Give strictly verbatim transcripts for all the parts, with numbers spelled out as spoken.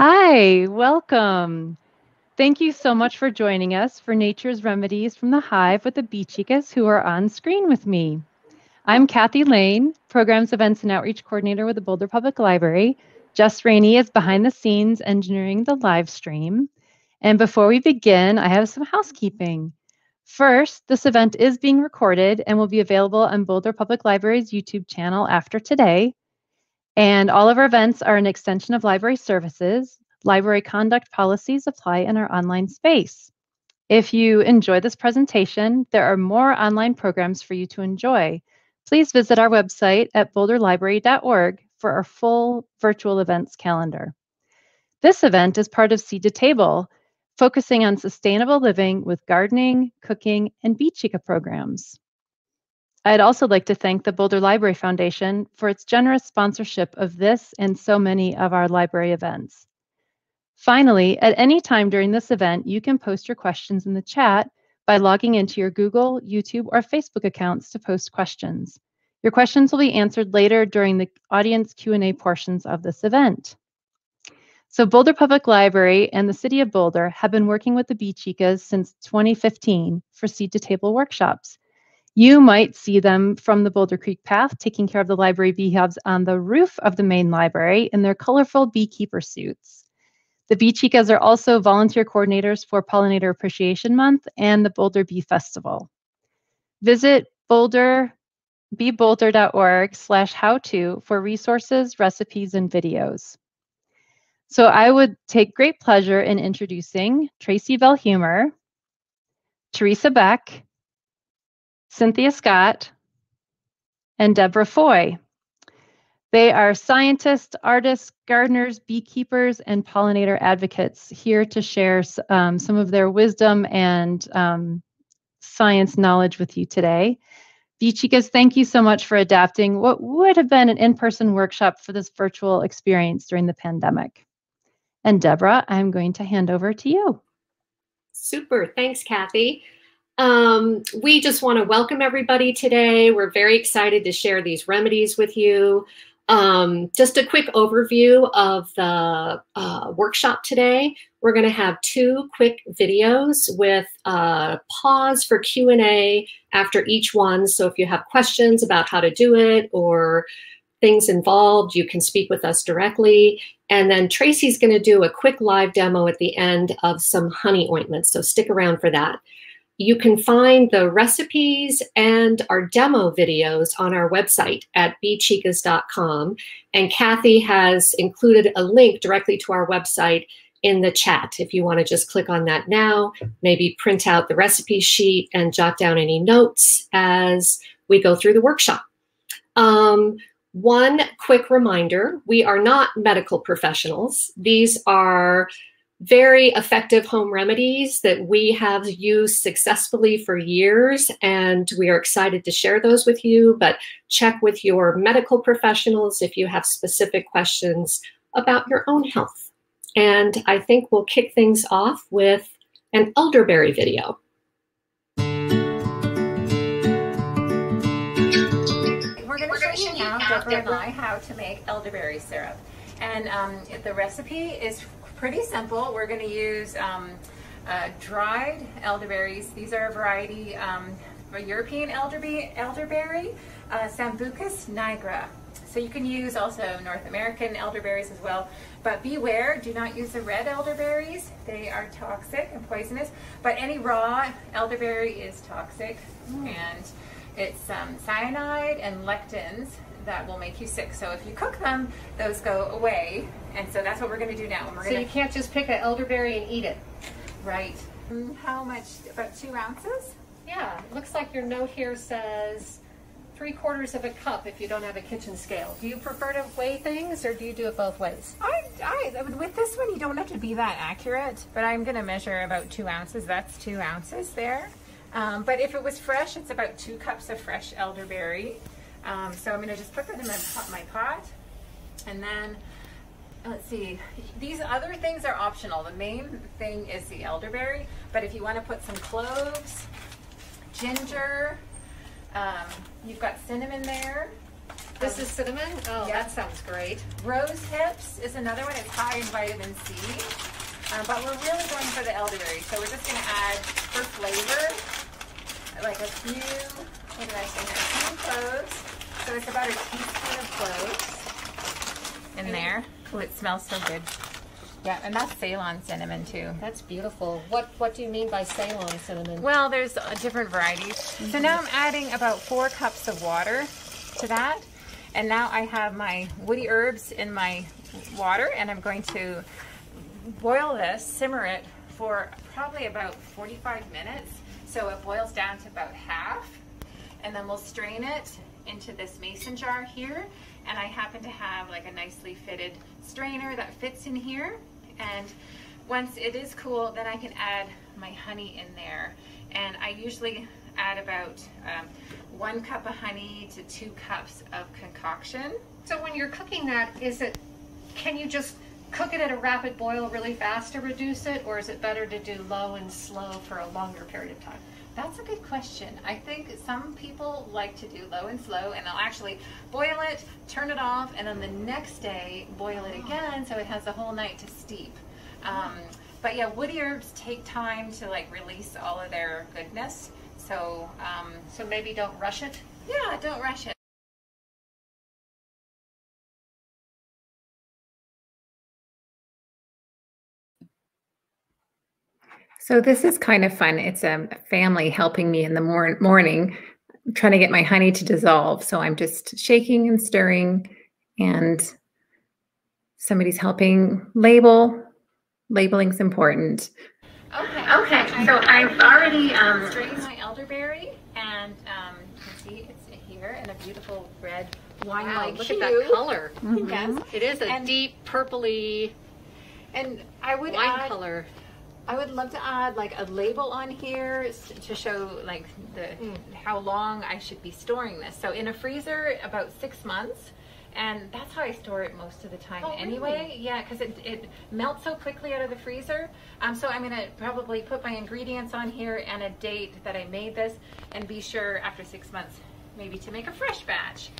Hi, welcome. Thank you so much for joining us for Nature's Remedies from the Hive with the Bee Chicas who are on screen with me. I'm Kathy Lane, Programs, Events, and Outreach Coordinator with the Boulder Public Library. Jess Rainey is behind the scenes engineering the live stream. And before we begin, I have some housekeeping. First, this event is being recorded and will be available on Boulder Public Library's YouTube channel after today. And all of our events are an extension of library services. Library conduct policies apply in our online space. If you enjoy this presentation, there are more online programs for you to enjoy. Please visit our website at boulder library dot org for our full virtual events calendar. This event is part of Seed to Table, focusing on sustainable living with gardening, cooking, and Bee Chica programs. I'd also like to thank the Boulder Library Foundation for its generous sponsorship of this and so many of our library events. Finally, at any time during this event, you can post your questions in the chat by logging into your Google, YouTube, or Facebook accounts to post questions. Your questions will be answered later during the audience Q and A portions of this event. So Boulder Public Library and the City of Boulder have been working with the Bee Chicas since twenty fifteen for Seed to Table workshops. You might see them from the Boulder Creek Path taking care of the library bee hives on the roof of the main library in their colorful beekeeper suits. The Bee Chicas are also volunteer coordinators for Pollinator Appreciation Month and the Boulder Bee Festival. Visit boulder bee boulder dot org slash how to for resources, recipes, and videos. So I would take great pleasure in introducing Tracy Velhumer, Teresa Beck, Cynthia Scott, and Deborah Foy. They are scientists, artists, gardeners, beekeepers, and pollinator advocates here to share um, some of their wisdom and um, science knowledge with you today. Bee Chicas, thank you so much for adapting what would have been an in-person workshop for this virtual experience during the pandemic. And Deborah, I'm going to hand over to you. Super, thanks, Kathy. Um, we just want to welcome everybody today. We're very excited to share these remedies with you. Um, just a quick overview of the uh, workshop today. We're going to have two quick videos with a pause for Q and A after each one. So if you have questions about how to do it or things involved, you can speak with us directly. And then Tracy's going to do a quick live demo at the end of some honey ointments. So stick around for that. You can find the recipes and our demo videos on our website at bee chicas dot com. And Kathy has included a link directly to our website in the chat. If you want to just click on that now, maybe print out the recipe sheet and jot down any notes as we go through the workshop. Um, one quick reminder, we are not medical professionals. These are very effective home remedies that we have used successfully for years, and we are excited to share those with you, but check with your medical professionals if you have specific questions about your own health. And I think we'll kick things off with an elderberry video. We're going to show you now, Deborah and I, how to make elderberry syrup. And um, the recipe is pretty simple. We're going to use um, uh, dried elderberries. These are a variety um, of European elderberry, elderberry uh, Sambucus nigra. So you can use also North American elderberries as well. But beware, do not use the red elderberries. They are toxic and poisonous. But any raw elderberry is toxic. Mm. And it's um, cyanide and lectins that will make you sick. So if you cook them, those go away. And so that's what we're going to do now. We're so gonna... you can't just pick an elderberry and eat it. Right. How much? About two ounces? Yeah. It looks like your note here says three quarters of a cup if you don't have a kitchen scale. Do you prefer to weigh things or do you do it both ways? I, I, with this one, you don't have to be that accurate, but I'm going to measure about two ounces. That's two ounces there. Um, but if it was fresh, it's about two cups of fresh elderberry. Um, so I'm going to just put them in my pot, my pot, and then, let's see, these other things are optional. The main thing is the elderberry, but if you want to put some cloves, ginger, um, you've got cinnamon there, This um, is cinnamon? Oh, yeah. That sounds great. Rose hips is another one. It's high in vitamin C. Um, but we're really going for the elderberry. So we're just going to add, for flavor, like a few, what did I say here? A few cloves. So it's about a teaspoon of cloves in and there. Oh, it smells so good. Yeah, and that's Ceylon cinnamon too. That's beautiful. What What do you mean by Ceylon cinnamon? Well, there's uh, different varieties. Mm-hmm. So now I'm adding about four cups of water to that. And now I have my woody herbs in my water, and I'm going to boil this, simmer it for probably about forty-five minutes. So it boils down to about half. And then we'll strain it into this mason jar here. And I happen to have like a nicely fitted strainer that fits in here. And once it is cool, then I can add my honey in there. And I usually add about um, one cup of honey to two cups of concoction. So when you're cooking that, is it, can you just cook it at a rapid boil really fast to reduce it? Or is it better to do low and slow for a longer period of time? That's a good question. I think some people like to do low and slow, and they'll actually boil it, turn it off, and then the next day boil it again so it has the whole night to steep. Um, but yeah, woody herbs take time to like release all of their goodness. So, um, so maybe don't rush it? Yeah, don't rush it. So this is kind of fun. It's a family helping me in the mor morning, I'm trying to get my honey to dissolve. So I'm just shaking and stirring, and somebody's helping label. Labeling's important. Okay. Okay. So I've already um, strained my elderberry, and um, you can see it's here in a beautiful red wine-like wow, look hue. At that color. Mm-hmm. Yes, it is a and, deep purpley. And I would wine add, color. I would love to add like a label on here to show like the mm. how long I should be storing this. So in a freezer about six months, and that's how I store it most of the time oh, anyway. Really? Yeah, because it, it melts so quickly out of the freezer. Um, so I'm gonna probably put my ingredients on here and a date that I made this, and be sure after six months maybe to make a fresh batch.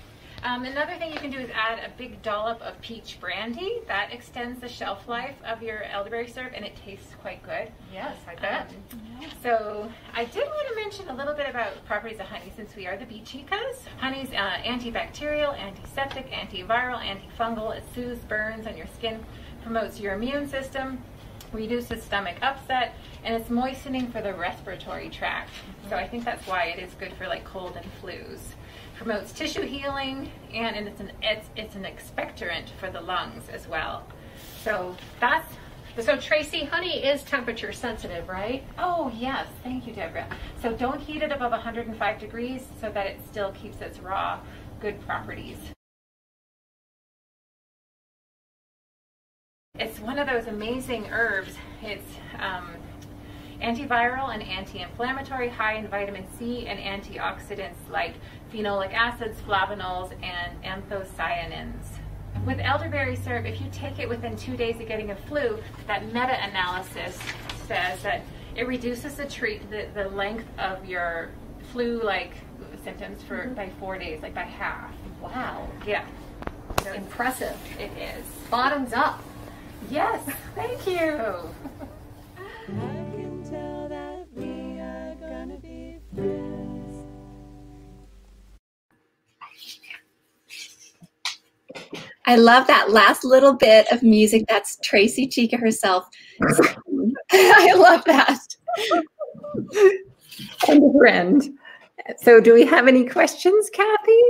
Um, another thing you can do is add a big dollop of peach brandy. That extends the shelf life of your elderberry syrup, and it tastes quite good. Yes, I bet. Um, yes. So I did want to mention a little bit about properties of honey, since we are the Bee Chicas. Honey's uh, antibacterial, antiseptic, antiviral, antifungal. It soothes burns on your skin, promotes your immune system, reduces stomach upset, and it's moistening for the respiratory tract. Mm-hmm. So I think that's why it is good for like cold and flus. Promotes tissue healing, and, and it's an it's it's an expectorant for the lungs as well. So that's so Tracy, honey is temperature sensitive, right? Oh yes, thank you, Deborah. So don't heat it above one hundred five degrees so that it still keeps its raw good properties. It's one of those amazing herbs. It's um, antiviral and anti-inflammatory, high in vitamin C and antioxidants like phenolic acids, flavonols, and anthocyanins. With elderberry syrup, if you take it within two days of getting a flu, that meta-analysis says that it reduces the, treat, the, the length of your flu-like symptoms for, mm-hmm. by four days, like by half. Wow. Yeah. So impressive. It is. Bottoms up. Yes. Thank you. I love that last little bit of music. That's Tracy Chica herself. I love that. And a friend. So do we have any questions, Kathy?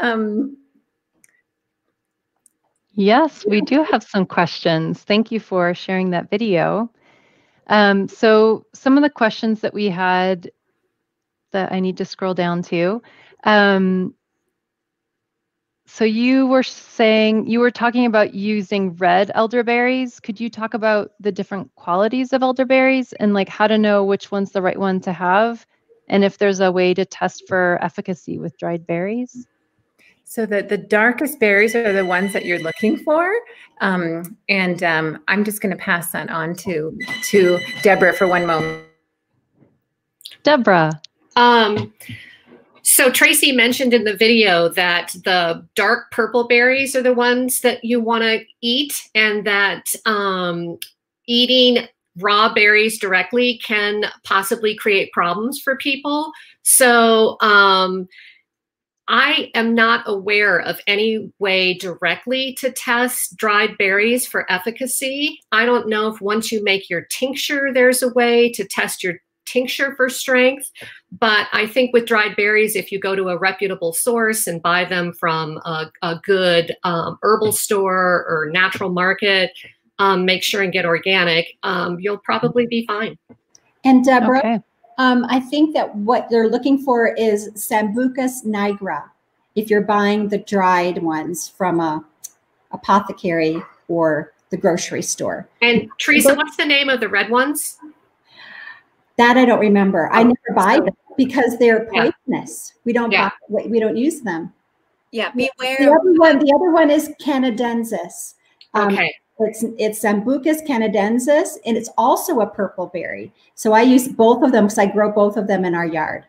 Um, yes, we do have some questions. Thank you for sharing that video. Um, so some of the questions that we had that I need to scroll down to. Um, So you were saying, you were talking about using red elderberries. Could you talk about the different qualities of elderberries and like how to know which one's the right one to have? And if there's a way to test for efficacy with dried berries? So the, the darkest berries are the ones that you're looking for. Um, and um, I'm just gonna pass that on to, to Deborah for one moment. Deborah. Um, So Tracy mentioned in the video that the dark purple berries are the ones that you want to eat, and that um, eating raw berries directly can possibly create problems for people. So um, I am not aware of any way directly to test dried berries for efficacy. I don't know if once you make your tincture, there's a way to test your tincture for strength, but I think with dried berries, if you go to a reputable source and buy them from a, a good um, herbal store or natural market, um, make sure and get organic, um, you'll probably be fine. And Deborah, okay. um, I think that what they're looking for is Sambucus nigra, if you're buying the dried ones from a apothecary or the grocery store. And Teresa, what's the name of the red ones? That I don't remember. I never buy them because they're poisonous. Yeah. We don't yeah. buy, we don't use them. Yeah, beware. The other one, the other one is canadensis. Um, okay. It's, it's Sambucus canadensis, and it's also a purple berry. So I use both of them because I grow both of them in our yard.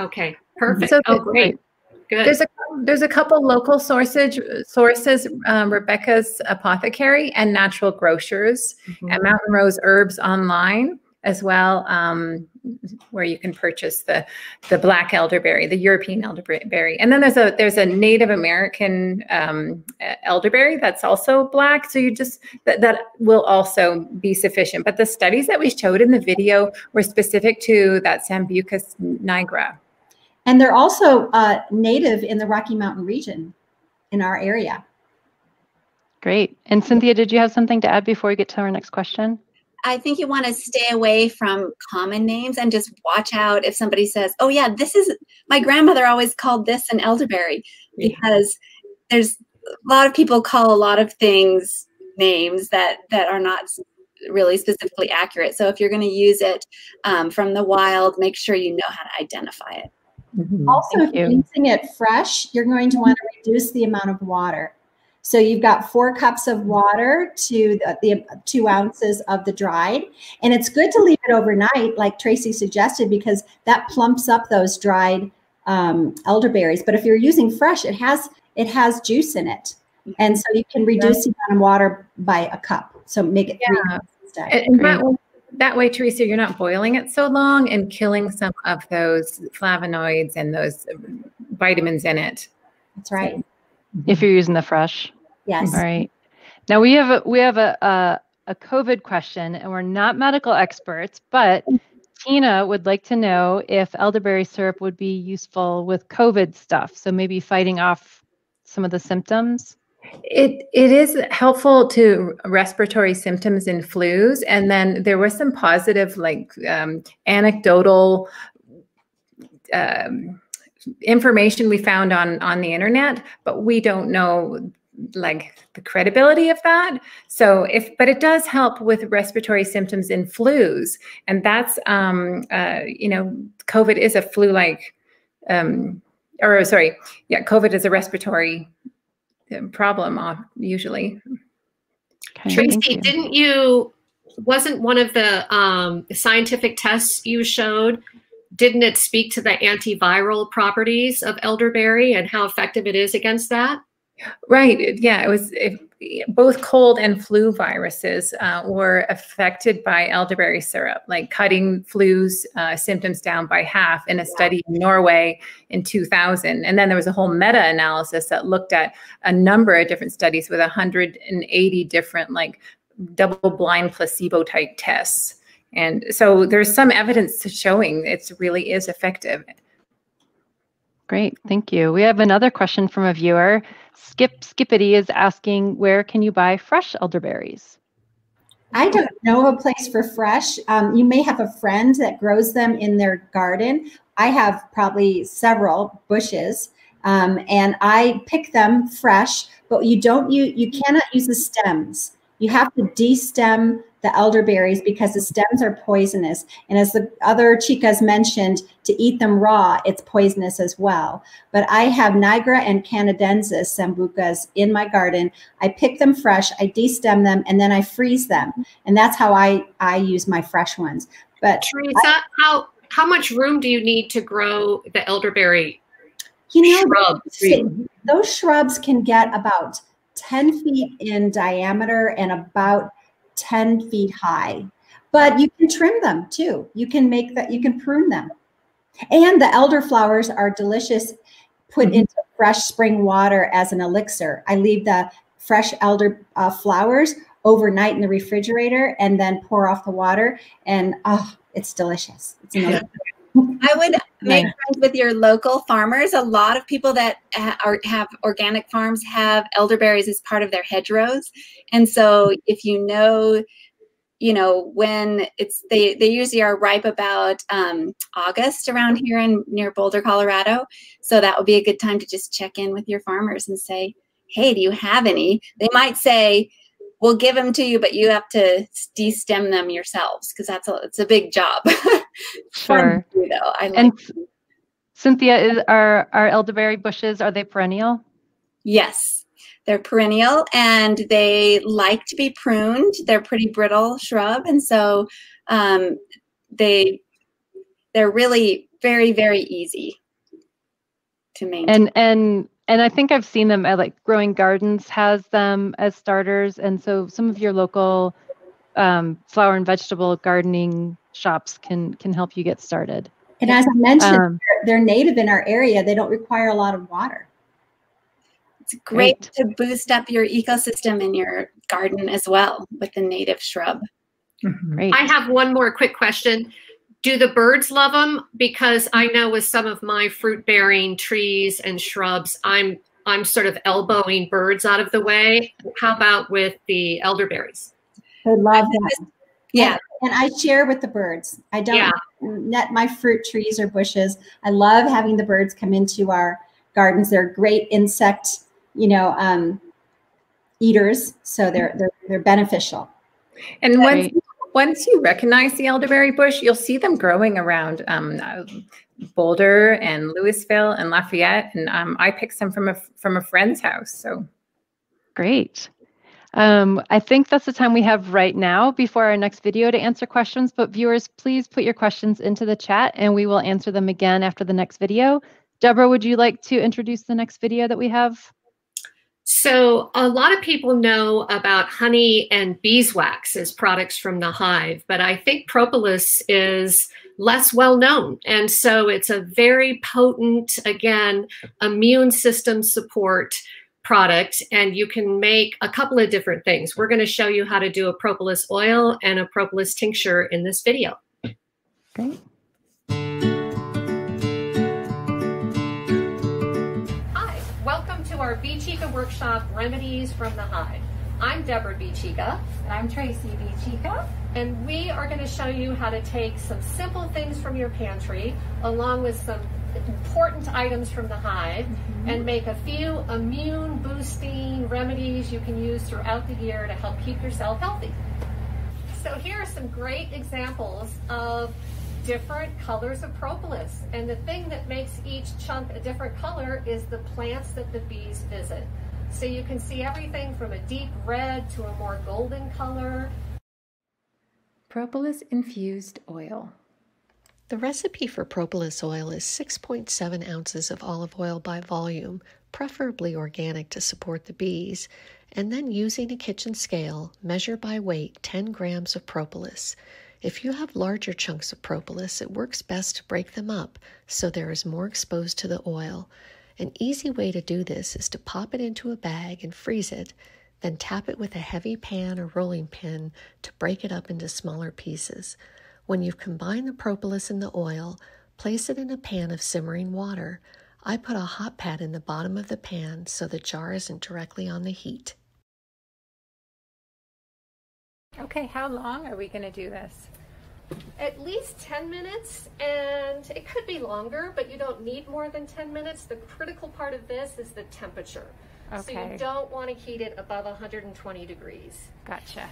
Okay, perfect. So oh, great. Good. There's a there's a couple local sources sources um, Rebecca's Apothecary and Natural Grocers, mm-hmm. and Mountain Rose Herbs online as well, um, where you can purchase the the black elderberry, the European elderberry, and then there's a there's a Native American um, elderberry that's also black. So you just that that will also be sufficient. But the studies that we showed in the video were specific to that Sambucus nigra, and they're also uh, native in the Rocky Mountain region, in our area. Great. And Cynthia, did you have something to add before we get to our next question? I think you want to stay away from common names and just watch out if somebody says, oh yeah, this is, my grandmother always called this an elderberry, because there's a lot of people call a lot of things names that, that are not really specifically accurate. So if you're going to use it um, from the wild, make sure you know how to identify it. Mm-hmm. Also, Thank if you're you. using it fresh, you're going to want to reduce the amount of water. So you've got four cups of water to the, the two ounces of the dried. And it's good to leave it overnight, like Tracy suggested, because that plumps up those dried um, elderberries. But if you're using fresh, it has it has juice in it. And so you can reduce the amount of water by a cup. So make it three yeah. instead. And that, that way, Teresa, you're not boiling it so long and killing some of those flavonoids and those vitamins in it. That's right. So, if you're using the fresh. Yes. All right. Now we have a, we have a, a, a COVID question, and we're not medical experts, but Tina would like to know if elderberry syrup would be useful with COVID stuff. So maybe fighting off some of the symptoms. It it is helpful to respiratory symptoms and flus. And then there were some positive, like um, anecdotal um information we found on on the internet, but we don't know like the credibility of that. So if, but it does help with respiratory symptoms in flus, and that's um uh you know, COVID is a flu like um or sorry yeah COVID is a respiratory problem usually. Okay, Tracy, you. didn't you wasn't one of the um scientific tests you showed, didn't it speak to the antiviral properties of elderberry and how effective it is against that? Right. Yeah, it was it, both cold and flu viruses uh, were affected by elderberry syrup, like cutting flu's uh, symptoms down by half in a study in Norway in two thousand. And then there was a whole meta-analysis that looked at a number of different studies with one hundred eighty different like double-blind placebo type tests. And so there's some evidence showing it really is effective. Great, thank you. We have another question from a viewer. Skip Skippity is asking, where can you buy fresh elderberries? I don't know a place for fresh. Um, you may have a friend that grows them in their garden. I have probably several bushes, um, and I pick them fresh, but you don't, you, you cannot use the stems. You have to destem the elderberries because the stems are poisonous. And as the other chicas mentioned, to eat them raw, it's poisonous as well. But I have nigra and canadensis sambucas in my garden. I pick them fresh, I destem them, and then I freeze them. And that's how I, I use my fresh ones. But Teresa, I, how, how much room do you need to grow the elderberry You know, shrubs. They, those shrubs can get about ten feet in diameter and about ten feet high, but you can trim them too. You can make that, you can prune them. And the elderflowers are delicious, put mm-hmm. into fresh spring water as an elixir. I leave the fresh elder uh, flowers overnight in the refrigerator and then pour off the water, and oh, it's delicious. It's amazing. I would make friends with your local farmers. A lot of people that are, have organic farms have elderberries as part of their hedgerows. And so if you know, you know, when it's, they, they usually are ripe about um, August around here in near Boulder, Colorado. So that would be a good time to just check in with your farmers and say, hey, do you have any? They might say, we'll give them to you, but you have to de-stem them yourselves, because that's a, it's a big job. Sure. Fun, though. I like and them. Cynthia, is, are our elderberry bushes, are they perennial? Yes, they're perennial, and they like to be pruned. They're pretty brittle shrub, and so um, they they're really very very easy to maintain. And and. And I think I've seen them at like Growing Gardens has them as starters. And so some of your local um, flower and vegetable gardening shops can can help you get started. And as I mentioned, um, they're, they're native in our area. They don't require a lot of water. It's great, great to boost up your ecosystem in your garden as well with the native shrub. Great. I have one more quick question. Do the birds love them? Because I know with some of my fruit-bearing trees and shrubs, I'm I'm sort of elbowing birds out of the way. How about with the elderberries? They love that. Yeah, and, and I share with the birds. I don't yeah. net my fruit trees or bushes. I love having the birds come into our gardens. They're great insect, you know, um, eaters. So they're they're they're beneficial. And once. Once you recognize the elderberry bush, you'll see them growing around um, Boulder and Louisville and Lafayette. And um, I picked some from a, from a friend's house. So great. Um, I think that's the time we have right now before our next video to answer questions. But viewers, please put your questions into the chat and we will answer them again after the next video. Deborah, would you like to introduce the next video that we have? So a lot of people know about honey and beeswax as products from the hive, but I think propolis is less well known. And so it's a very potent, again, immune system support product. And you can make a couple of different things. We're going to show you how to do a propolis oil and a propolis tincture in this video. Great. Our Bee Chica workshop, Remedies from the Hive. I'm Deborah Bee Chica. And I'm Tracy Bee Chica. And we are going to show you how to take some simple things from your pantry along with some important items from the hive mm-hmm. and make a few immune boosting remedies you can use throughout the year to help keep yourself healthy. So here are some great examples of different colors of propolis, and the thing that makes each chunk a different color is the plants that the bees visit. So you can see everything from a deep red to a more golden color. Propolis infused oil. The recipe for propolis oil is six point seven ounces of olive oil by volume, preferably organic to support the bees, and then using a kitchen scale, measure by weight ten grams of propolis. If you have larger chunks of propolis, it works best to break them up so there is more exposed to the oil. An easy way to do this is to pop it into a bag and freeze it, then tap it with a heavy pan or rolling pin to break it up into smaller pieces. When you've combined the propolis and the oil, place it in a pan of simmering water. I put a hot pad in the bottom of the pan so the jar isn't directly on the heat. Okay, how long are we going to do this? At least ten minutes, and it could be longer, but you don't need more than ten minutes. The critical part of this is the temperature. Okay. So you don't want to heat it above one hundred twenty degrees. Gotcha.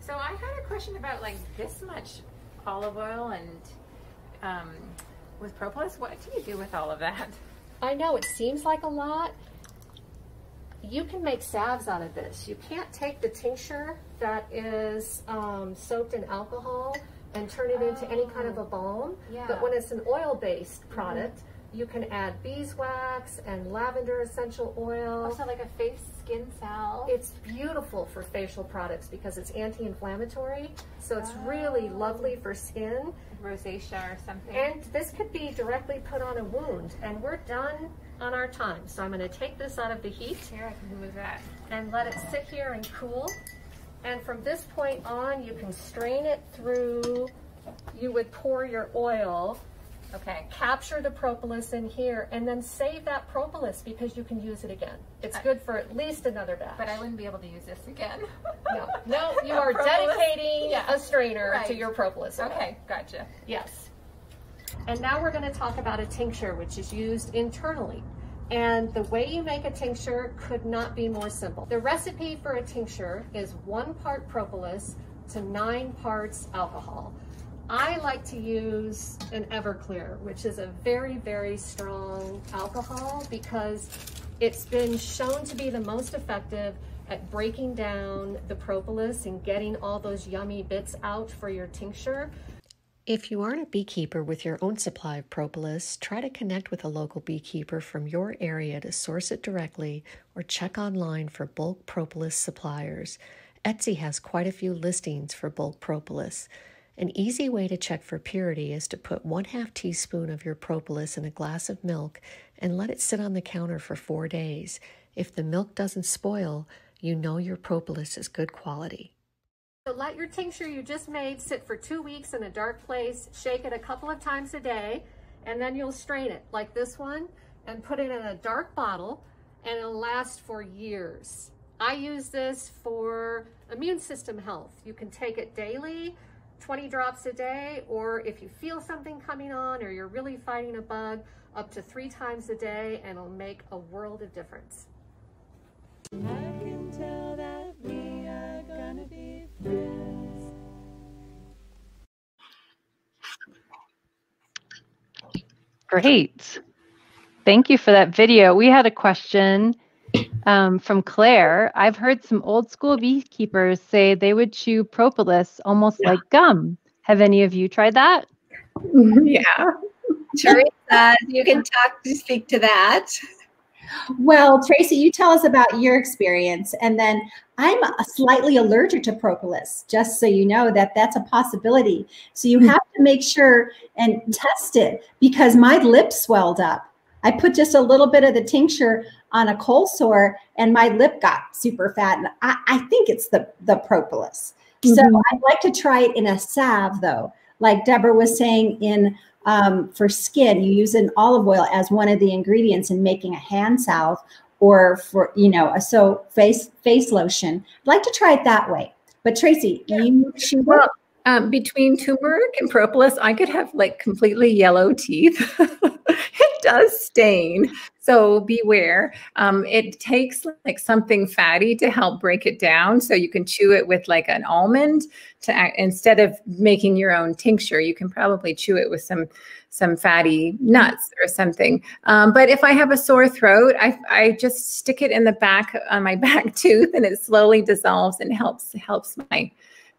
So I had a question about like this much olive oil and um, with propolis. What do you do with all of that? I know it seems like a lot. You can make salves out of this. You can't take the tincture that is um, soaked in alcohol and turn it oh. into any kind of a balm. Yeah. But when it's an oil-based product, mm-hmm. You can add beeswax and lavender essential oil. Also like a face skin salve. It's beautiful for facial products because it's anti-inflammatory. So it's oh. really lovely for skin. Rosacea or something. And this could be directly put on a wound. And we're done on our time. So I'm going to take this out of the heat. Here, I can move that. And let it sit here and cool. And from this point on, you can strain it through. You would pour your oil. Okay. Capture the propolis in here and then save that propolis because you can use it again. It's I, good for at least another batch. But I wouldn't be able to use this again. No, no, you are propolis. dedicating yeah. a strainer right. to your propolis. Oil. Okay, gotcha. Yes. And now we're going to talk about a tincture, which is used internally. And the way you make a tincture could not be more simple. The recipe for a tincture is one part propolis to nine parts alcohol. I like to use an Everclear, which is a very, very strong alcohol because it's been shown to be the most effective at breaking down the propolis and getting all those yummy bits out for your tincture. If you aren't a beekeeper with your own supply of propolis, try to connect with a local beekeeper from your area to source it directly or check online for bulk propolis suppliers. Etsy has quite a few listings for bulk propolis. An easy way to check for purity is to put one half teaspoon of your propolis in a glass of milk and let it sit on the counter for four days. If the milk doesn't spoil, you know your propolis is good quality. So let your tincture you just made sit for two weeks in a dark place, shake it a couple of times a day, and then you'll strain it like this one and put it in a dark bottle and it'll last for years. I use this for immune system health. You can take it daily, twenty drops a day, or if you feel something coming on or you're really fighting a bug, up to three times a day, and it'll make a world of difference. I can tell that we are gonna be friends. Great. Thank you for that video. We had a question Um, from Claire. I've heard some old school beekeepers say they would chew propolis almost yeah. like gum. Have any of you tried that? Yeah. Teresa, you can talk to speak to that. Well, Tracy, you tell us about your experience. And then I'm slightly allergic to propolis, just so you know that that's a possibility. So you have to make sure and test it because my lip swelled up. I put just a little bit of the tincture on a cold sore and my lip got super fat. And I, I think it's the, the propolis. Mm-hmm. So I'd like to try it in a salve though. Like Deborah was saying in um, for skin, you use an olive oil as one of the ingredients in making a hand salve or for, you know, a so face, face lotion. I'd like to try it that way. But Tracy, yeah. you should well, um, between turmeric and propolis, I could have like completely yellow teeth. It does stain, so beware. Um, it takes like something fatty to help break it down. So you can chew it with like an almond to act, instead of making your own tincture. You can probably chew it with some some fatty nuts or something. Um, but if I have a sore throat, I, I just stick it in the back on my back tooth, and it slowly dissolves and helps helps my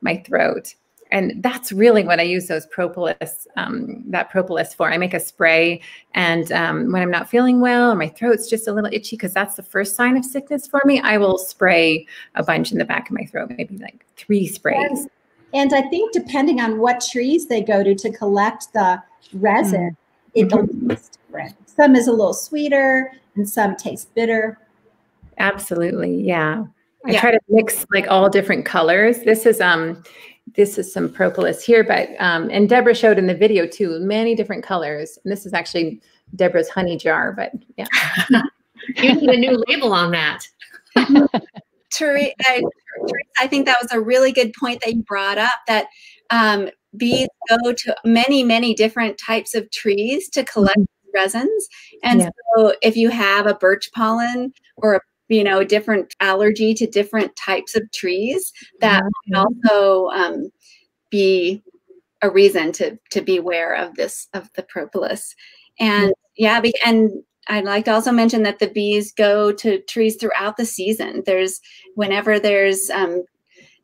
my throat. And that's really what I use those propolis, um, that propolis for. I make a spray, and um, when I'm not feeling well, or my throat's just a little itchy, because that's the first sign of sickness for me, I will spray a bunch in the back of my throat, maybe like three sprays. And, and I think depending on what trees they go to to collect the resin, mm-hmm. it tastes different. Some is a little sweeter, and some taste bitter. Absolutely, yeah. I yeah. try to mix like all different colors. This is um. This is some propolis here, but, um, and Deborah showed in the video too, many different colors. And this is actually Deborah's honey jar, but yeah. You need a new label on that. Teresa, I think that was a really good point that you brought up, that um, bees go to many, many different types of trees to collect resins. And yeah. so if you have a birch pollen or a you know, different allergy to different types of trees, that can also um, be a reason to to beware of this, of the propolis. And yeah, and I'd like to also mention that the bees go to trees throughout the season. There's, whenever there's um,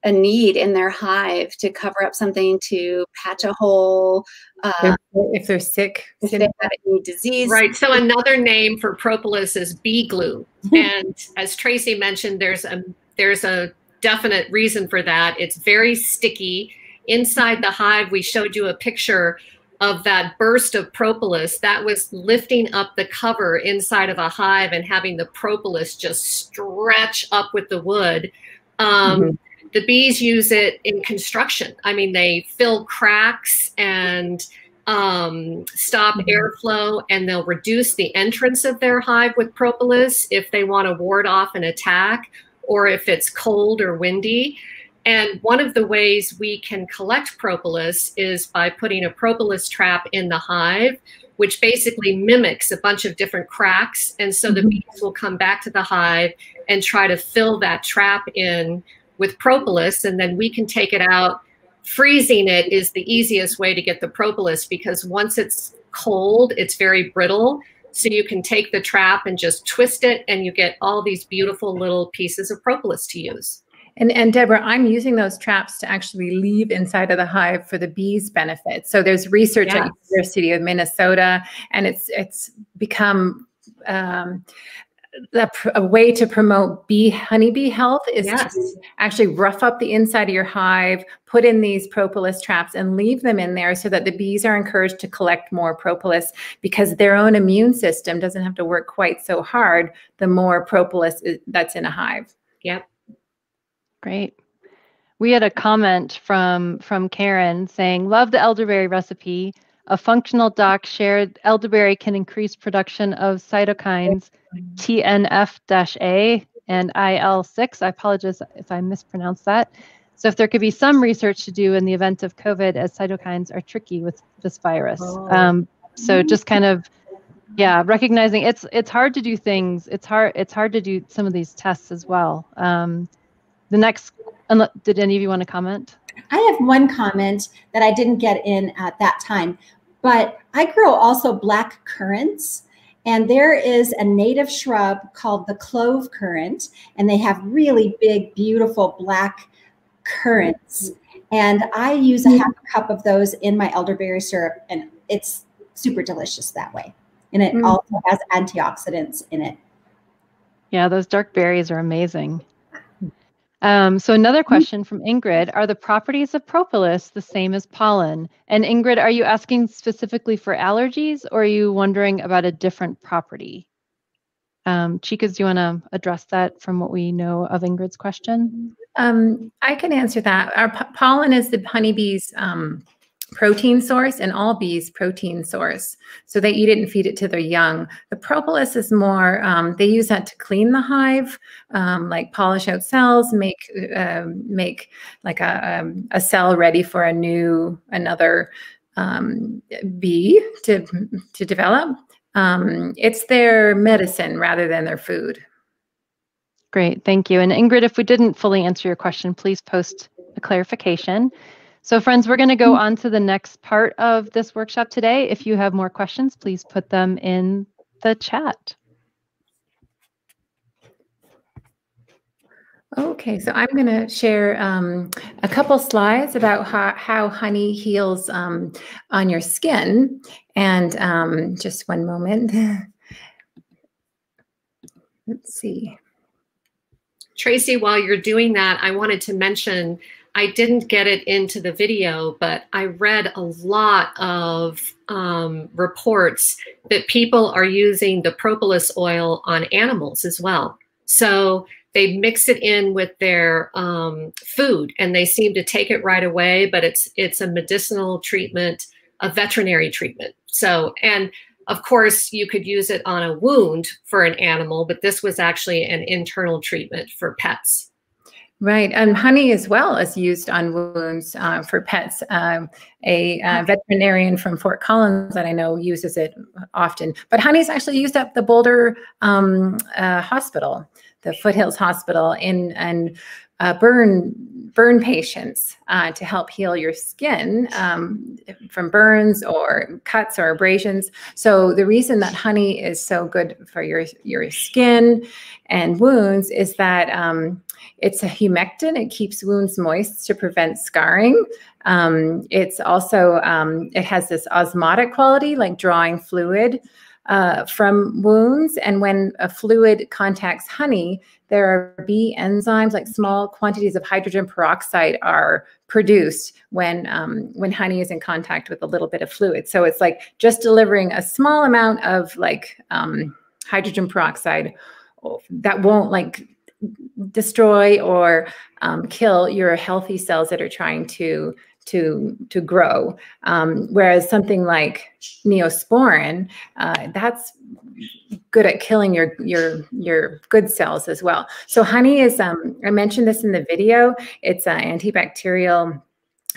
a need in their hive to cover up something, to patch a hole. Uh, if they're sick. If they have any disease. Right. So another name for propolis is bee glue. And as Tracy mentioned, there's a, there's a definite reason for that. It's very sticky. Inside the hive, we showed you a picture of that burst of propolis that was lifting up the cover inside of a hive and having the propolis just stretch up with the wood. Um, mm-hmm. The bees use it in construction. I mean, they fill cracks and um, stop mm-hmm. airflow, and they'll reduce the entrance of their hive with propolis if they want to ward off an attack or if it's cold or windy. And one of the ways we can collect propolis is by putting a propolis trap in the hive, which basically mimics a bunch of different cracks. And so mm-hmm. the bees will come back to the hive and try to fill that trap in with propolis, and then we can take it out. Freezing it is the easiest way to get the propolis, because once it's cold, it's very brittle. So you can take the trap and just twist it, and you get all these beautiful little pieces of propolis to use. And, and Deborah, I'm using those traps to actually leave inside of the hive for the bees' benefit. So there's research yes. at the University of Minnesota, and it's, it's become um, A, a way to promote bee honeybee health is yes. to actually rough up the inside of your hive, put in these propolis traps, and leave them in there so that the bees are encouraged to collect more propolis, because their own immune system doesn't have to work quite so hard the more propolis is, that's in a hive. Yep. Great. We had a comment from from Karen saying, love the elderberry recipe. A functional doc shared elderberry can increase production of cytokines T N F A and I L six. I apologize if I mispronounced that. So if there could be some research to do in the event of COVID, as cytokines are tricky with this virus. Oh. Um, so just kind of, yeah, recognizing it's it's hard to do things. It's hard it's hard to do some of these tests as well. Um, the next, did any of you want to comment? I have one comment that I didn't get in at that time, but I grow also black currants, and there is a native shrub called the clove currant, and they have really big, beautiful black currants. And I use a half a cup of those in my elderberry syrup, and it's super delicious that way. And it mm. also has antioxidants in it. Yeah, those dark berries are amazing. Um, so another question from Ingrid, are the properties of propolis the same as pollen? And Ingrid, are you asking specifically for allergies, or are you wondering about a different property? Um, Chicas, do you want to address that from what we know of Ingrid's question? Um, I can answer that. Our po pollen is the honeybee's um, protein source, and all bees' protein source. So they eat it and feed it to their young. The propolis is more, um, they use that to clean the hive, um, like polish out cells, make um, make like a, um, a cell ready for a new, another um, bee to, to develop. Um, it's their medicine rather than their food. Great, thank you. And Ingrid, if we didn't fully answer your question, please post a clarification. So friends, we're going to go on to the next part of this workshop today. If you have more questions, please put them in the chat. Okay, so I'm going to share um, a couple slides about how, how honey heals um, on your skin. And um, just one moment. Let's see. Tracy, while you're doing that, I wanted to mention, I didn't get it into the video, but I read a lot of um, reports that people are using the propolis oil on animals as well. So they mix it in with their um, food, and they seem to take it right away, but it's, it's a medicinal treatment, a veterinary treatment. So, and of course you could use it on a wound for an animal, but this was actually an internal treatment for pets. Right, and um, honey as well is used on wounds uh, for pets. Um, a uh, veterinarian from Fort Collins that I know uses it often. But honey is actually used at the Boulder um, uh, Hospital, the Foothills Hospital, in and uh, burn burn patients uh, to help heal your skin um, from burns or cuts or abrasions. So the reason that honey is so good for your, your skin and wounds is that um, it's a humectant. It keeps wounds moist to prevent scarring. Um, it's also, um, it has this osmotic quality, like drawing fluid Uh, from wounds. And when a fluid contacts honey, there are bee enzymes, like small quantities of hydrogen peroxide are produced when um, when honey is in contact with a little bit of fluid. So it's like just delivering a small amount of like um, hydrogen peroxide that won't like destroy or um, kill your healthy cells that are trying to to to grow. Um, whereas something like neosporin, uh, that's good at killing your, your, your good cells as well. So honey is, um, I mentioned this in the video, it's uh, antibacterial,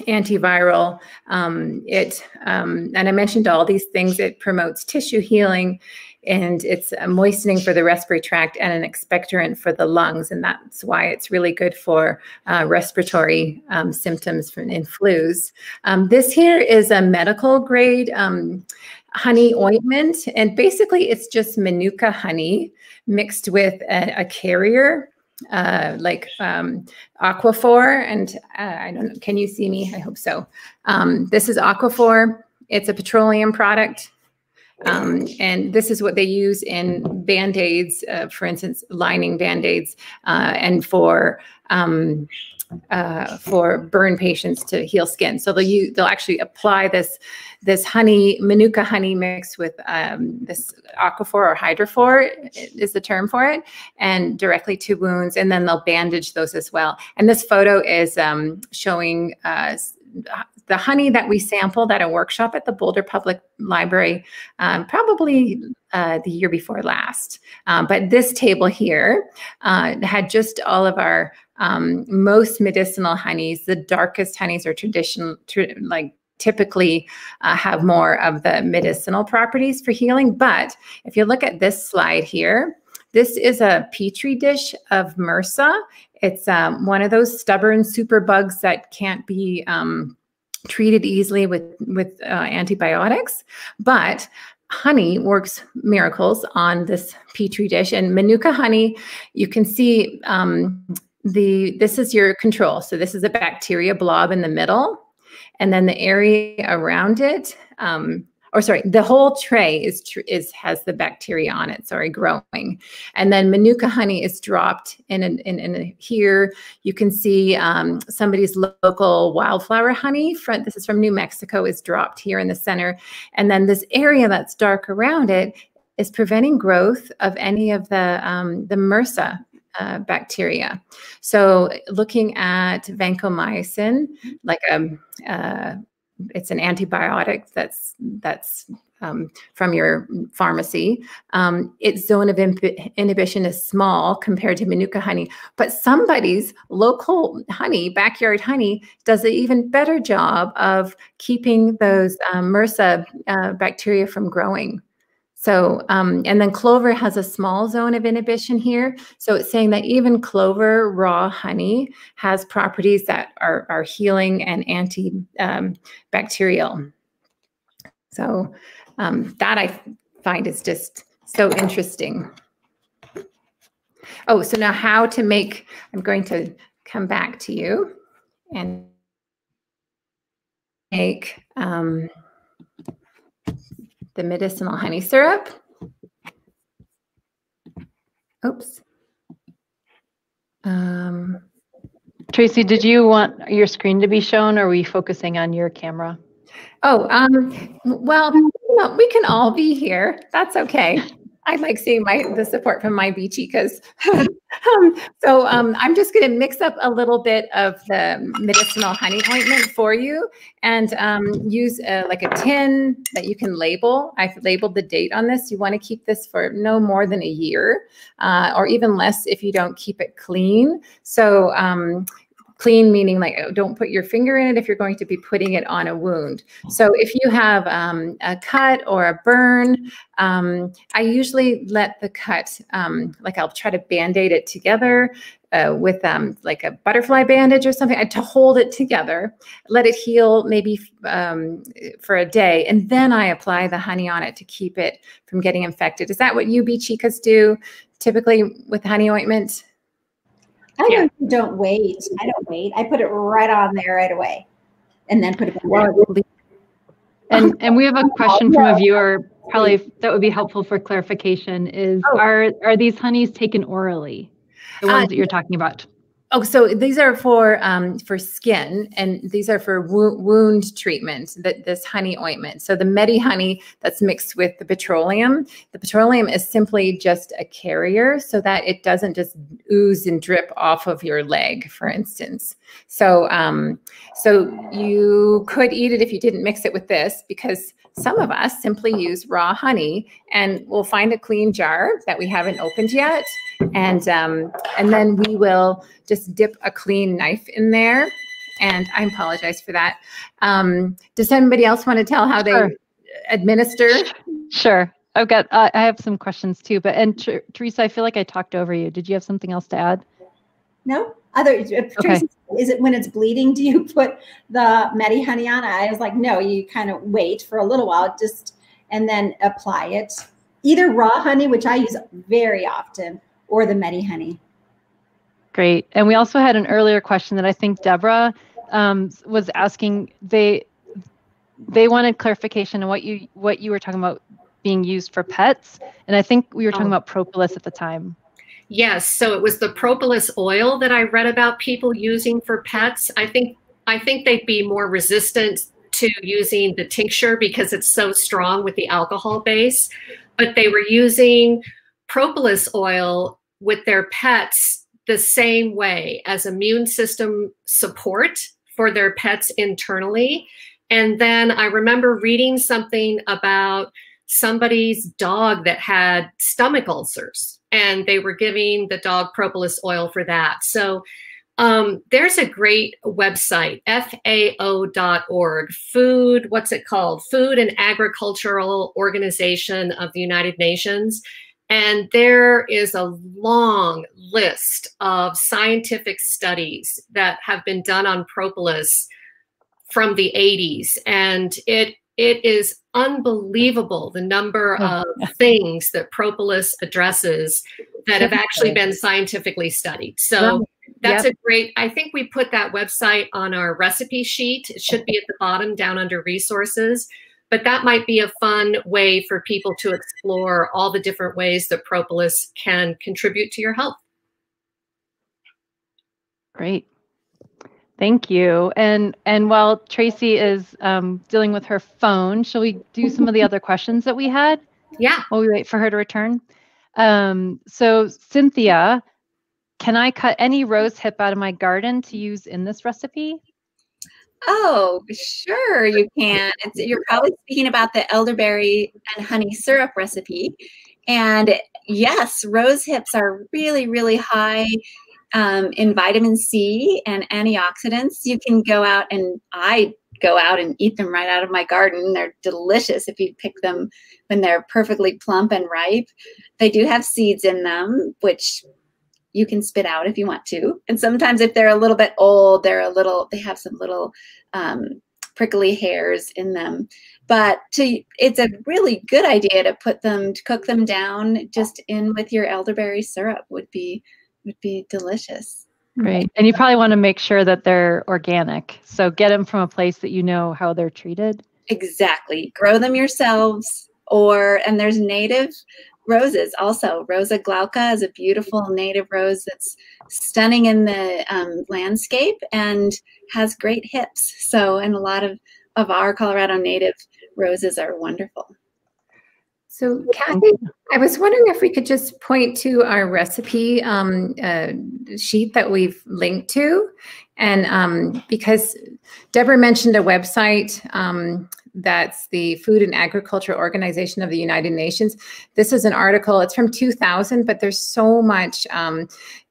antiviral. Um, it, um, and I mentioned all these things. It promotes tissue healing, and it's a moistening for the respiratory tract and an expectorant for the lungs. And that's why it's really good for uh, respiratory um, symptoms from in flus. Um, this here is a medical grade um, honey ointment. And basically it's just Manuka honey mixed with a, a carrier, uh, like um, Aquaphor. And uh, I don't know, can you see me? I hope so. Um, this is Aquaphor. It's a petroleum product. Um, and this is what they use in Band-Aids, uh, for instance, lining Band-Aids, uh, and for um, uh, for burn patients to heal skin. So they'll use, they'll actually apply this this honey, Manuka honey mixed with um, this Aquaphor or Hydrophor is the term for it, and directly to wounds, and then they'll bandage those as well. And this photo is um, showing uh, the honey that we sampled at a workshop at the Boulder Public Library, um, probably uh, the year before last. Um, but this table here uh, had just all of our um, most medicinal honeys. The darkest honeys are traditional, tr like typically uh, have more of the medicinal properties for healing. But if you look at this slide here, this is a petri dish of M R S A. It's um, one of those stubborn superbugs that can't be um, treated easily with, with uh, antibiotics, but honey works miracles on this petri dish. And Manuka honey, you can see um, the, this is your control. So this is a bacteria blob in the middle, and then the area around it, um, or sorry, the whole tray is, tr is has the bacteria on it, sorry, growing. And then Manuka honey is dropped in, an, in, in a, here. You can see um, somebody's local wildflower honey, from, this is from New Mexico, is dropped here in the center. And then this area that's dark around it is preventing growth of any of the, um, the M R S A uh, bacteria. So looking at vancomycin, like a... Uh, it's an antibiotic that's that's um, from your pharmacy. Um, its zone of inhibition is small compared to Manuka honey, but somebody's local honey, backyard honey, does an even better job of keeping those um, M R S A uh, bacteria from growing. So, um, and then clover has a small zone of inhibition here. So it's saying that even clover raw honey has properties that are, are healing and antibacterial. Um, so um, that I find is just so interesting. Oh, so now how to make, I'm going to come back to you and make, um, the medicinal honey syrup. Oops. Um, Tracy, did you want your screen to be shown, or were you focusing on your camera? Oh, um, well, we can all be here. That's okay. I like seeing my, the support from my Bee Chicas. um, so um, I'm just going to mix up a little bit of the medicinal honey ointment for you, and um, use a, like a tin that you can label. I've labeled the date on this. You want to keep this for no more than a year, uh, or even less if you don't keep it clean. So um, Clean meaning like, oh, don't put your finger in it if you're going to be putting it on a wound. So if you have um, a cut or a burn, um, I usually let the cut, um, like I'll try to Band-Aid it together uh, with um, like a butterfly bandage or something, I, to hold it together, let it heal maybe um, for a day, and then I apply the honey on it to keep it from getting infected. Is that what you Bee Chicas do typically with honey ointment? I don't, yeah. don't wait. I don't wait. I put it right on there right away, and then put it back. And and we have a question from a viewer. Probably that would be helpful for clarification. Is oh. are are these honeys taken orally? The ones uh, that you're talking about. Oh, so these are for um, for skin, and these are for wo wound treatment. That this honey ointment. So the Medi honey that's mixed with the petroleum. The petroleum is simply just a carrier, so that it doesn't just ooze and drip off of your leg, for instance. So, um, so you could eat it if you didn't mix it with this, because some of us simply use raw honey, and we'll find a clean jar that we haven't opened yet, and um, and then we will just dip a clean knife in there. And I apologize for that. Um, does anybody else want to tell how they sure. administer? Sure. I've got. Uh, I have some questions too. But and Ter Teresa, I feel like I talked over you. Did you have something else to add? No. Other okay. Teresa, is it when it's bleeding? Do you put the Medi honey on? I was like, no. You kind of wait for a little while, just and then apply it. Either raw honey, which I use very often, or the Medi honey. Great. And we also had an earlier question that I think Deborah um, was asking. They they wanted clarification on what you what you were talking about being used for pets, and I think we were talking oh. about propolis at the time. Yes. So it was the propolis oil that I read about people using for pets. I think I think they'd be more resistant to using the tincture because it's so strong with the alcohol base, but they were using propolis oil with their pets the same way as immune system support for their pets internally. And then I remember reading something about somebody's dog that had stomach ulcers, and they were giving the dog propolis oil for that. So um, there's a great website, F A O dot org, food, what's it called? Food and Agricultural Organization of the United Nations. And there is a long list of scientific studies that have been done on propolis from the eighties. And it it is unbelievable the number of things that propolis addresses that have actually been scientifically studied. So that's yep. a great, I think we put that website on our recipe sheet. It should be at the bottom down under resources. But that might be a fun way for people to explore all the different ways that propolis can contribute to your health. Great. Thank you. And and while Tracy is um, dealing with her phone, shall we do some of the other questions that we had? Yeah. While we wait for her to return. Um, so Cynthia, can I cut any rose hip out of my garden to use in this recipe? Oh, sure you can. It's, you're probably speaking about the elderberry and honey syrup recipe. And yes, rose hips are really, really high um, in vitamin C and antioxidants. You can go out and I go out and eat them right out of my garden. They're delicious if you pick them when they're perfectly plump and ripe. They do have seeds in them, which you can spit out if you want to. And sometimes if they're a little bit old, they're a little, they have some little um, prickly hairs in them. But to, it's a really good idea to put them, to cook them down just in with your elderberry syrup would be, would be delicious. Great. And you probably want to make sure that they're organic. So get them from a place that you know how they're treated. Exactly. Grow them yourselves or, and there's native roses also. Rosa Glauca is a beautiful native rose that's stunning in the um, landscape and has great hips. So, and a lot of, of our Colorado native roses are wonderful. So, Kathy, I was wondering if we could just point to our recipe um, uh, sheet that we've linked to. And um, because Deborah mentioned a website um, That's the Food and Agricultural Organization of the United Nations. This is an article, it's from two thousand, but there's so much um,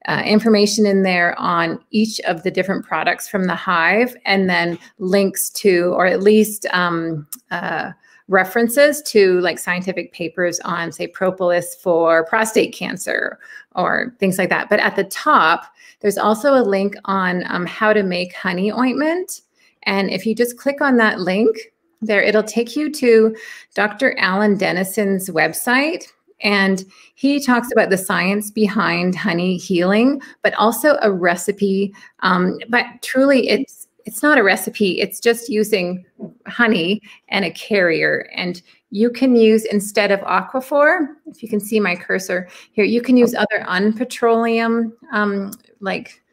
uh, information in there on each of the different products from the hive, and then links to, or at least um, uh, references to, like, scientific papers on, say, propolis for prostate cancer or things like that. But at the top, there's also a link on um, how to make honey ointment. And if you just click on that link there, it'll take you to Doctor Alan Dennison's website. And he talks about the science behind honey healing, but also a recipe. Um, but truly, it's it's not a recipe. It's just using honey and a carrier. And you can use, instead of Aquaphor, if you can see my cursor here, you can use other unpetroleum um, like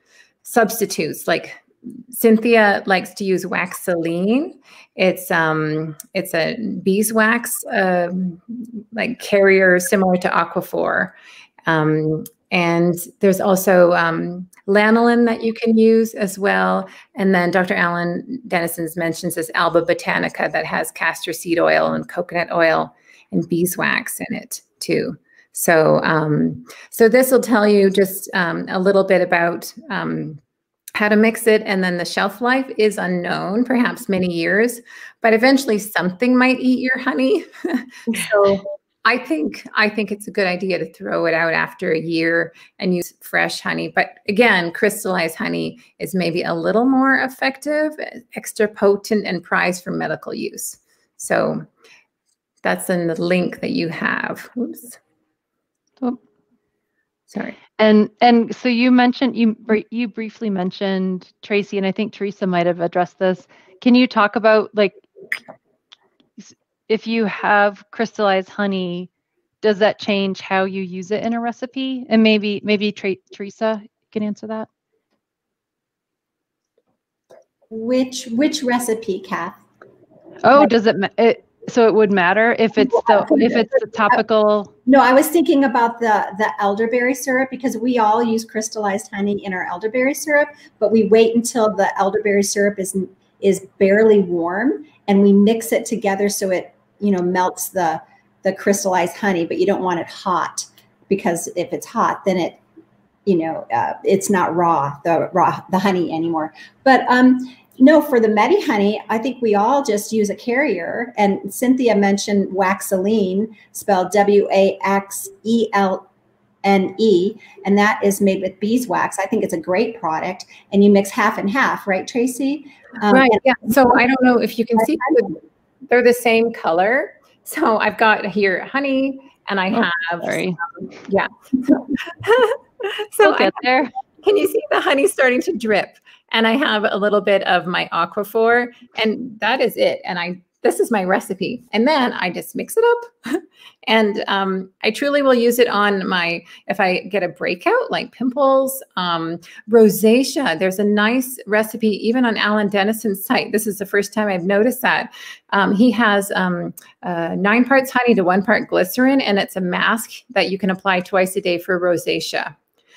substitutes. Like Cynthia likes to use Waxelene. It's um, it's a beeswax uh, like carrier similar to Aquaphor, um, and there's also um, lanolin that you can use as well. And then Doctor Alan Dennison's mentions this Alba Botanica that has castor seed oil and coconut oil and beeswax in it too. So um, so this will tell you just um, a little bit about Um, how to mix it, and then the shelf life is unknown, perhaps many years, but eventually something might eat your honey. So I think I think it's a good idea to throw it out after a year and use fresh honey. But again, crystallized honey is maybe a little more effective, extra potent, and prized for medical use. So that's in the link that you have. Oops. Oh. Sorry. And and so you mentioned, you you briefly mentioned, Tracy, and I think Teresa might have addressed this. Can you talk about, like, if you have crystallized honey, does that change how you use it in a recipe? And maybe maybe Tra Teresa can answer that. Which which recipe, Kath? Oh, does it, it so it would matter if it's the if it's the topical. No, I was thinking about the the elderberry syrup, because we all use crystallized honey in our elderberry syrup, but we wait until the elderberry syrup is is barely warm, and we mix it together so it, you know, melts the the crystallized honey. But you don't want it hot, because if it's hot, then it, you know, uh, it's not raw the raw the honey anymore. But um. No, for the Medi honey, I think we all just use a carrier. And Cynthia mentioned Waxelene, spelled W A X E L N E, and that is made with beeswax. I think it's a great product. And you mix half and half, right, Tracy? Um, right, yeah. So I don't know if you can see, they're the same color. So I've got here honey, and I have, oh, sorry. Um, yeah. So we'll get there. Can you see the honey starting to drip? And I have a little bit of my Aquaphor, and that is it. And I, this is my recipe. And then I just mix it up. And um, I truly will use it on my, if I get a breakout, like pimples, um, rosacea. There's a nice recipe, even on Alan Dennison's site. This is the first time I've noticed that. Um, he has um, uh, nine parts honey to one part glycerin, and it's a mask that you can apply twice a day for rosacea.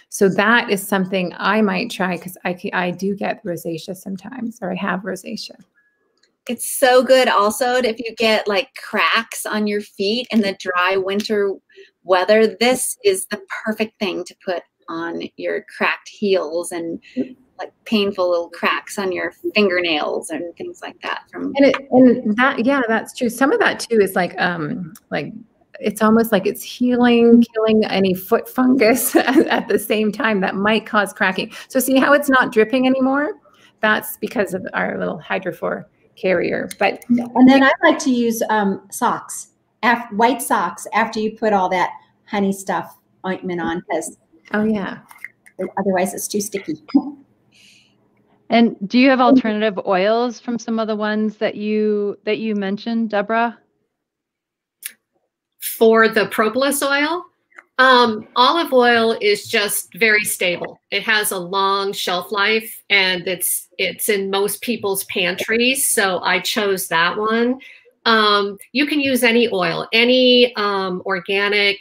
So that is something I might try, because I, I do get rosacea sometimes, or I have rosacea. It's so good also if you get, like, cracks on your feet in the dry winter weather. This is the perfect thing to put on your cracked heels and, like, painful little cracks on your fingernails and things like that. From and, it, and that, yeah, that's true. Some of that too is like, um, like, it's almost like it's healing, killing any foot fungus at the same time that might cause cracking. So see how it's not dripping anymore? That's because of our little Hydrophor carrier. But and then I like to use um, socks, after, white socks, after you put all that honey stuff ointment on, because oh yeah, otherwise it's too sticky. And do you have alternative oils from some of the ones that you that you mentioned, Deborah? For the propolis oil, um, olive oil is just very stable. It has a long shelf life, and it's it's in most people's pantries, so I chose that one. Um, you can use any oil, any um, organic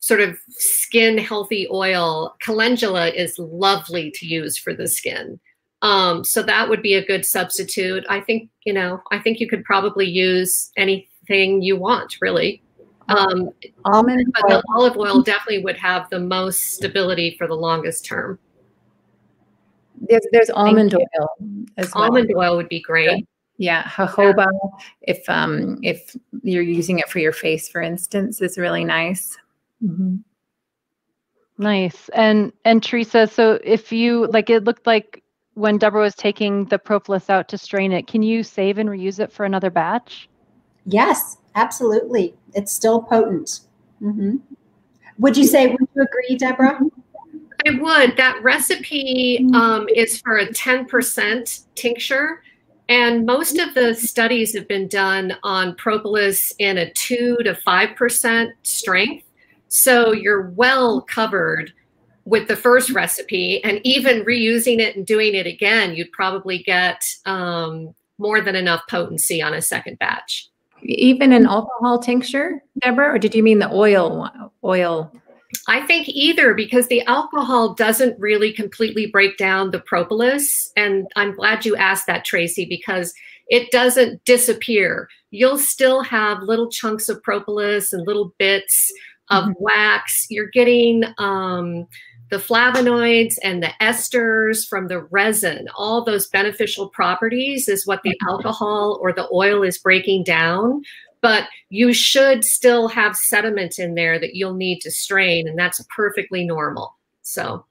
sort of skin healthy oil. Calendula is lovely to use for the skin. Um, so that would be a good substitute. I think, you know, I think you could probably use anything you want, really. Um, almond but oil. The olive oil definitely would have the most stability for the longest term. There's, there's almond oil as well. Almond oil would be great. Yeah, jojoba. Yeah. If um if you're using it for your face, for instance, is really nice. Mm-hmm. Nice. And and Teresa, so if you like, it looked like when Deborah was taking the propolis out to strain it, can you save and reuse it for another batch? Yes, absolutely. It's still potent. Mm-hmm. Would you say? Would you agree, Deborah? I would. That recipe um, is for a ten percent tincture. And most of the studies have been done on propolis in a two to five percent strength. So you're well covered with the first recipe. And even reusing it and doing it again, you'd probably get um, more than enough potency on a second batch. Even an alcohol tincture, Deborah? Or did you mean the oil oil? I think either, because the alcohol doesn't really completely break down the propolis. And I'm glad you asked that, Tracy, because it doesn't disappear. You'll still have little chunks of propolis and little bits of mm-hmm. wax. You're getting um, the flavonoids and the esters from the resin. All those beneficial properties is what the alcohol or the oil is breaking down. But you should still have sediment in there that you'll need to strain, and that's perfectly normal. So,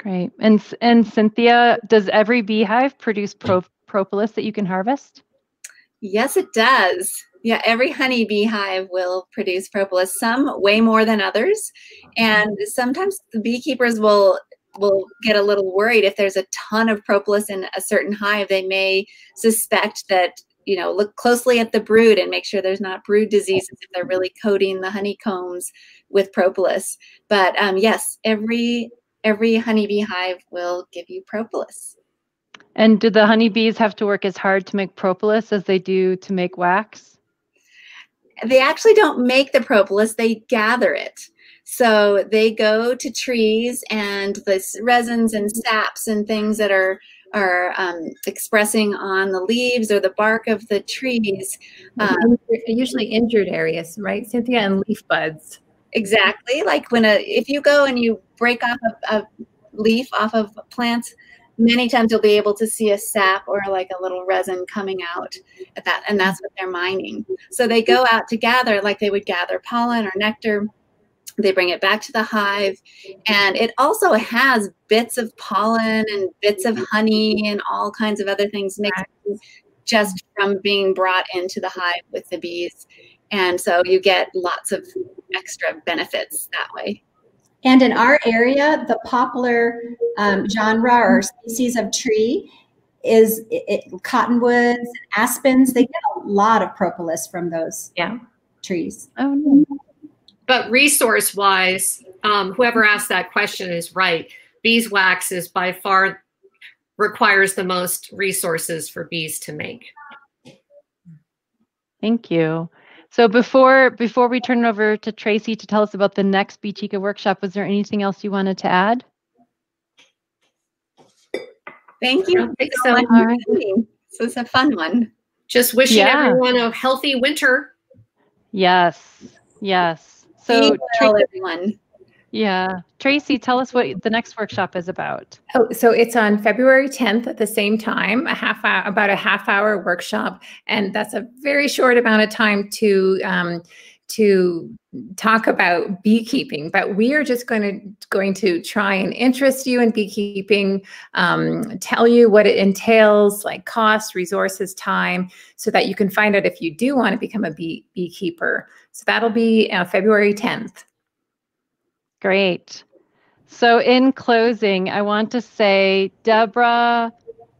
great. And and Cynthia, does every beehive produce pro propolis that you can harvest? Yes, it does. Yeah, every honey beehive will produce propolis. Some way more than others, and sometimes the beekeepers will. will get a little worried if there's a ton of propolis in a certain hive. They may suspect that, you know, look closely at the brood and make sure there's not brood diseases if they're really coating the honeycombs with propolis. But um, yes, every every honeybee hive will give you propolis. And do the honeybees have to work as hard to make propolis as they do to make wax? They actually don't make the propolis, they gather it. So they go to trees, and the resins and saps and things that are are um, expressing on the leaves or the bark of the trees. Um, usually injured areas, right, Cynthia? And leaf buds. Exactly. Like when a if you go and you break off a, a leaf off of plants, many times you'll be able to see a sap or like a little resin coming out at that, and that's what they're mining. So they go out to gather, like they would gather pollen or nectar. They bring it back to the hive, and it also has bits of pollen and bits of honey and all kinds of other things mixed just from being brought into the hive with the bees. And so you get lots of extra benefits that way. And in our area, the poplar um, genre or species of tree is it, it, cottonwoods and aspens. They get a lot of propolis from those yeah. trees. Oh, no. But resource-wise, um, whoever asked that question is right. Beeswax is by far requires the most resources for bees to make. Thank you. So before before we turn it over to Tracy to tell us about the next Bee Chica workshop, was there anything else you wanted to add? Thank you. Thanks so much. Right. This was a fun one. Just wishing yeah. everyone a healthy winter. Yes. Yes. So, Tracy, everyone. Yeah. Tracy, tell us what the next workshop is about. Oh, so it's on February tenth at the same time, a half hour, about a half hour workshop. And that's a very short amount of time to, um, to talk about beekeeping, but we are just going to, going to try and interest you in beekeeping, um, tell you what it entails, like cost, resources, time, so that you can find out if you do want to become a bee, beekeeper. So that'll be uh, February tenth. Great. So in closing, I want to say, Deborah,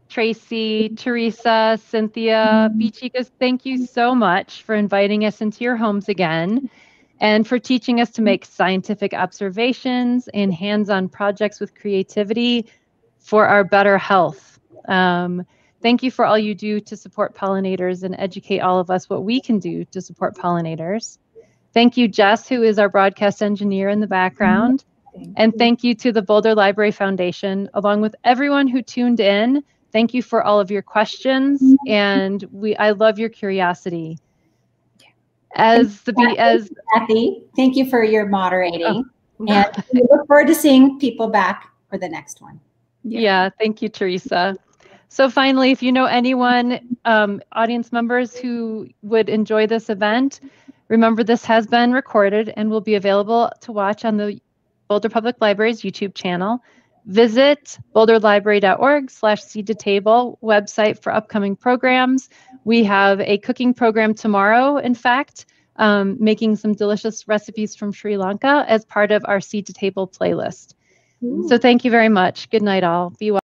Tracy, Teresa, Cynthia, Bee Chicas, thank you so much for inviting us into your homes again and for teaching us to make scientific observations and hands-on projects with creativity for our better health. Um, thank you for all you do to support pollinators and educate all of us what we can do to support pollinators. Thank you, Jess, who is our broadcast engineer in the background. Thank and you. Thank you to the Boulder Library Foundation, along with everyone who tuned in. Thank you for all of your questions, and we I love your curiosity. As the Kathy, as Kathy, thank you for your moderating, oh. and we look forward to seeing people back for the next one. Yeah, yeah thank you, Teresa. So finally, if you know anyone, um, audience members who would enjoy this event, remember this has been recorded and will be available to watch on the Boulder Public Library's YouTube channel. Visit boulder library dot org slash seed to table website for upcoming programs. We have a cooking program tomorrow, in fact, um, making some delicious recipes from Sri Lanka as part of our Seed to Table playlist. Ooh. So thank you very much. Good night all. Be well.